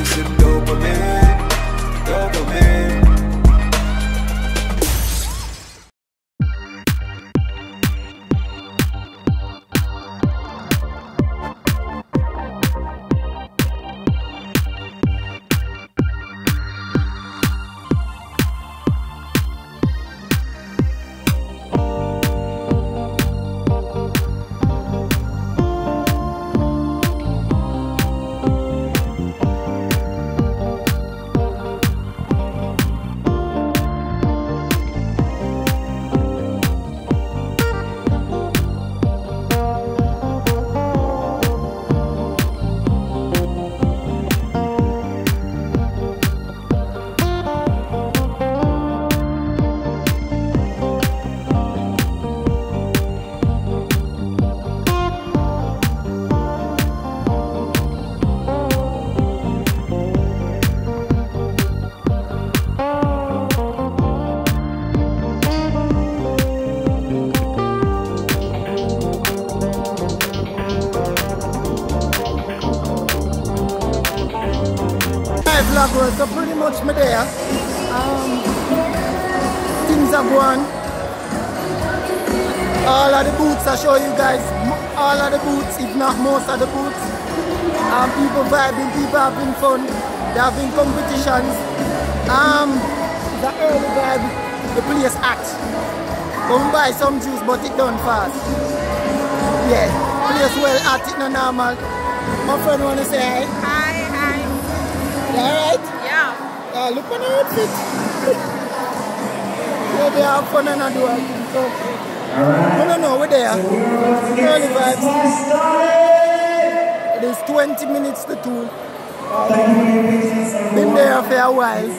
releasing dopamine, dopamine. So pretty much my day. Things are going. All of the boots, I show you guys, all of the boots, if not most of the boots. People vibing, people having fun, they're having competitions. The early vibe, the place act. Come buy some juice, but it done fast. Yeah, place well at it, not normal. My friend wanna say hi. Alright? Yeah. Look on the outfit. Yeah, they have fun and I do everything. So, no, we're there. Early vibes. It is 20 minutes to 2. Been there for a while.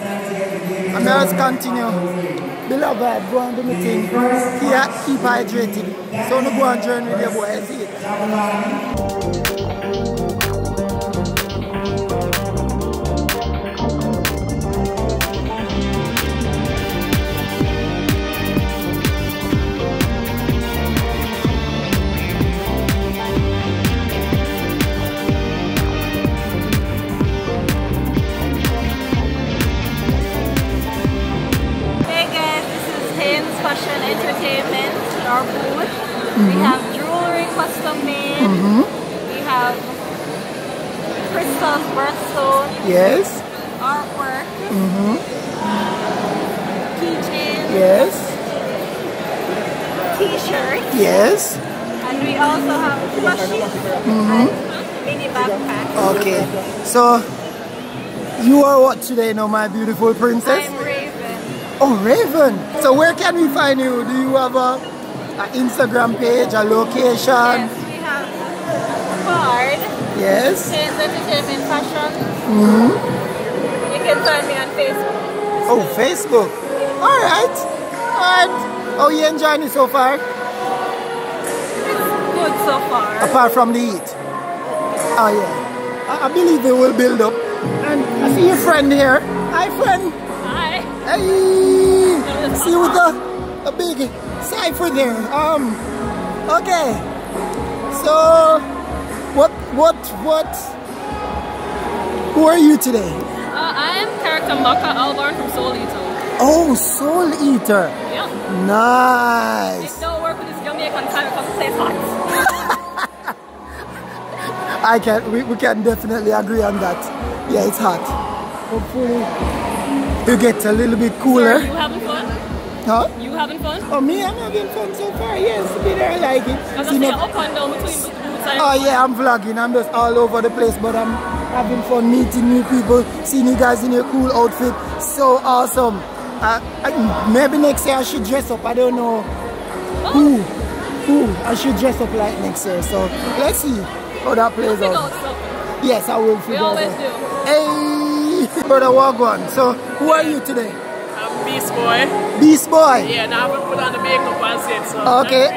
And I just continue. Below vibe, go and do my thing. Here, keep hydrated. So, no go and join with your boys. See it. Entertainment in our booth. We have jewelry custom made. We have crystals, birthstones. Yes. Artwork. Keychains. Yes. T-shirts. Yes. And we also have plushies and mini backpacks. Okay. So you are what today, no, my beautiful princess? I'm Oh, Raven! So where can we find you? Do you have an Instagram page, a location? Yes, we have a card. Yes. It's Entertainment Fashion. You can find me on Facebook. Oh, Facebook. Alright. How are you enjoying it so far? It's good so far. Apart from the heat. Oh yeah. I believe they will build up. And I see your friend here. Hi friend. Hey, see with a big cipher there. Okay. So, who are you today? I am character Maka Albarn from Soul Eater. Oh, Soul Eater. Yeah. Nice. They don't work with this Jamaican time because it says hot. I can. We can definitely agree on that. Yeah, it's hot. Hopefully. You get a little bit cooler. Sir, you having fun? Huh? You having fun? Oh, me? I'm having fun so far, yes. I like it. I see up and down between the time. Oh, yeah, I'm vlogging. I'm just all over the place, but I'm having fun meeting new people, seeing you guys in your cool outfit. So awesome. Maybe next year I should dress up. I don't know who I should dress up like next year. So let's see how that plays out. Yes, I will figure out. We always do. Hey! Brother Wagwan, so who are you today? I'm Beast Boy. Beast Boy? Yeah, now I haven't put on the makeup and said so. Okay.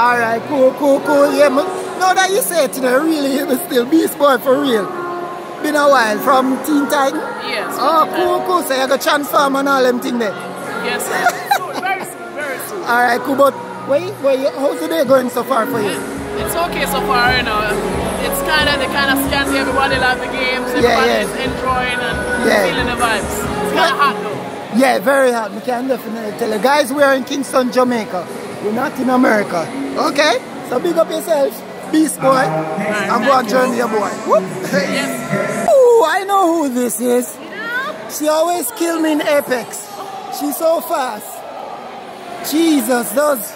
Alright, cool. Yeah, now that you say it, you know, really, it was still Beast Boy for real. Been a while, from Teen Titan? Yes. Oh, cool. So you got transform and all them things there? Yes, sir. Very soon. Alright, cool, but wait, how's the day going so far for you? it's okay so far, you know. It's kind of, they kind of scan to everybody like the games, everybody's enjoying and feeling the vibes. It's kind of hot though. Yeah, very hot. We can definitely tell you. Guys, we are in Kingston, Jamaica. We're not in America. Okay? So big up yourself, Beast Boy. I'm going to join your boy. Whoop. Yes. Ooh, I know who this is. Yeah. She always kills me in Apex. She's so fast. Jesus, those...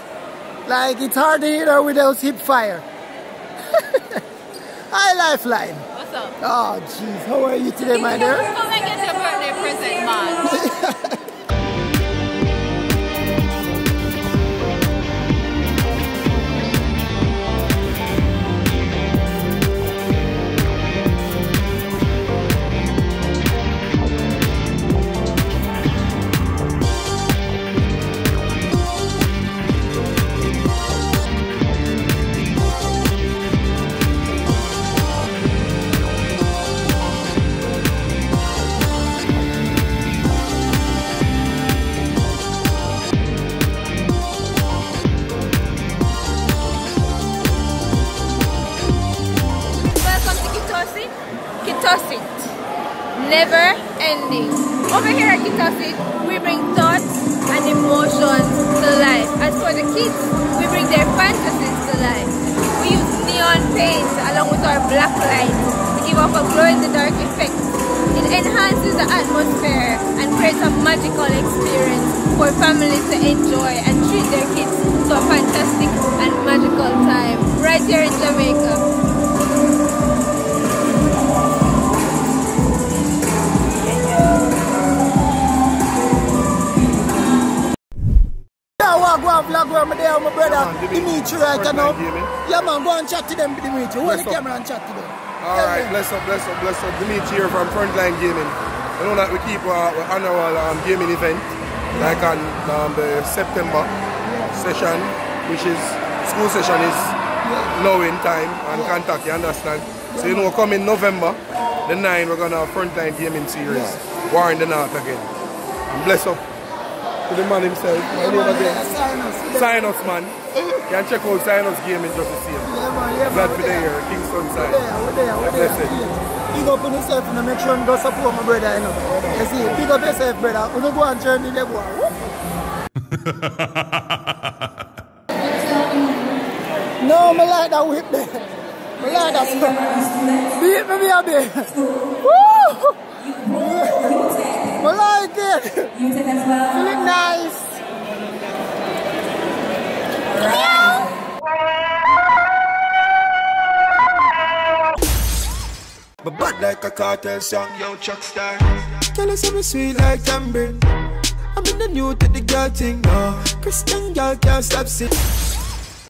Like, it's hard to hit her with those hip fire. Hi, Lifeline. What's up? Oh, jeez. How are you today, my dear? Come and get your birthday present, man. Never ending. Over here at Kita City, we bring thoughts and emotions to life. As for the kids, we bring their fantasies to life. We use neon paint along with our black light to give off a glow-in-the-dark effect. It enhances the atmosphere and creates a magical experience for families to enjoy and treat their kids to a fantastic and magical time right here in Jamaica. My brother Dimitri right now. Yeah man, go and chat to them, Dimitri. Hold the camera and chat to them. Alright, bless up. Dimitri here from Frontline Gaming. You know that we keep our annual gaming event, like on the September session, which is, school session is now in time and contact, you understand? So you know, coming November, the 9th, we're going to have Frontline Gaming Series, War in the North again. And bless up to the man himself. Sign us, man. You can check out Sign Us Gaming just to see him. Glad we're there, Kingston side. We're there. Big up on yourself and make sure you go support my brother. You see, big up yourself, brother. We're going to go and turn in the boy. No, I like that whip there. I like that stuff. Beat me a bit. Woo! I like it. You did as well. You look nice. But like a cartel song, yo, Chuck Star. Tell us something sweet like tambourine. I'm in the new to the girl thing now. Christian girl can't stop singing.